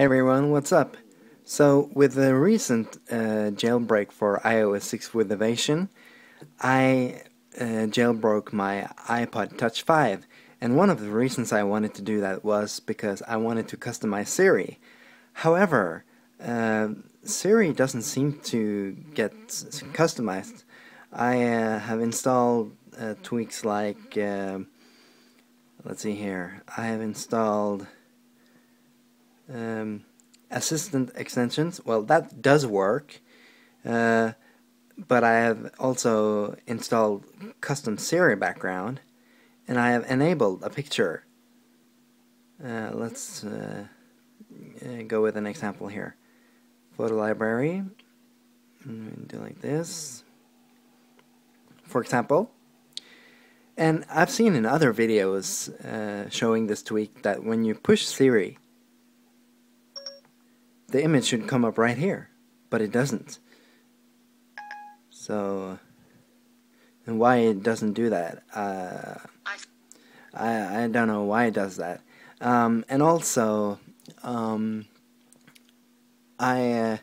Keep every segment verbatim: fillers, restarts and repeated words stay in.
Hey everyone, what's up? So with the recent uh, jailbreak for i O S six with Evasi zero n, I uh, jailbroke my iPod Touch five, and one of the reasons I wanted to do that was because I wanted to customize Siri. However, uh, Siri doesn't seem to get customized. I uh, have installed uh, tweaks like, uh, let's see here, I have installed um, assistant extensions. Well, that does work, uh, but I have also installed custom Siri background, and I have enabled a picture. Uh, let's uh, go with an example here. Photo library, and do like this, for example. And I've seen in other videos uh, showing this tweak that when you push Siri, the image should come up right here, but it doesn't. So, and why it doesn't do that? Uh, I I don't know why it does that. Um, and also, um, I uh,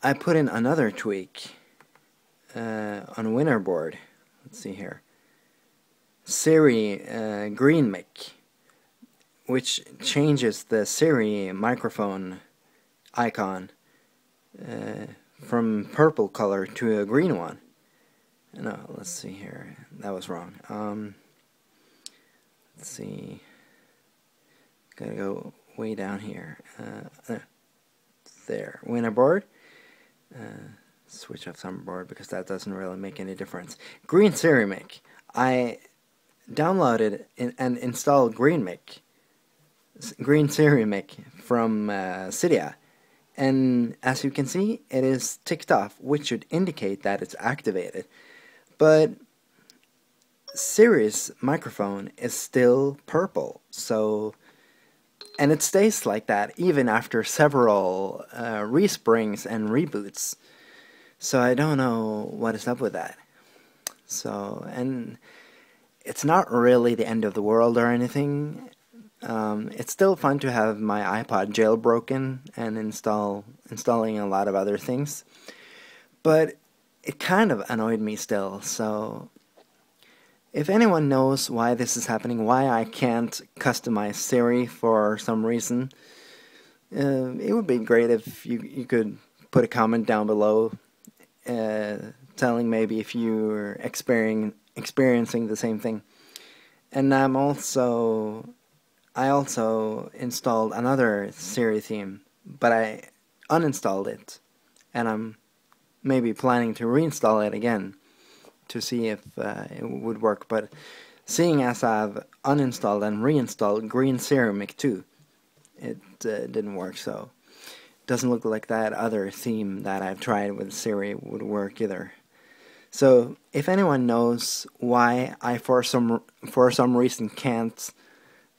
I put in another tweak uh, on Winterboard. Let's see here. Siri uh, Green Mic, which changes the Siri microphone icon uh, from purple color to a green one. No, let's see here. That was wrong. Um, let's see. Gotta go way down here. Uh, there. Winterboard. Uh, switch off Summerboard because that doesn't really make any difference. Green Siri Mic. I downloaded in, and installed Green Mic. Green Siri Mic from uh, Cydia, and as you can see, it is ticked off, which should indicate that it's activated. But Siri's microphone is still purple, so, and it stays like that even after several uh, resprings and reboots. So I don't know what is up with that. So, and it's not really the end of the world or anything. Um, it's still fun to have my iPod jailbroken and install installing a lot of other things, but it kind of annoyed me still. So if anyone knows why this is happening, why I can't customize Siri for some reason, uh, it would be great if you, you could put a comment down below uh, telling maybe if you're experiencing, experiencing the same thing. And I'm also... I also installed another Siri theme, but I uninstalled it, and I'm maybe planning to reinstall it again to see if uh, it would work. But seeing as I've uninstalled and reinstalled Green Siri Mic too, it uh, didn't work, so it doesn't look like that other theme that I've tried with Siri would work either. So if anyone knows why I for some for some reason can't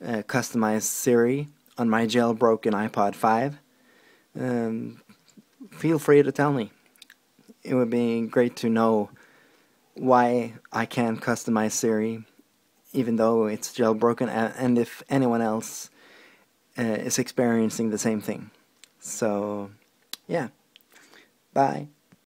Uh, customize Siri on my jailbroken iPod five, um, feel free to tell me. It would be great to know why I can't customize Siri even though it's jailbroken, and if anyone else uh, is experiencing the same thing. So yeah, bye.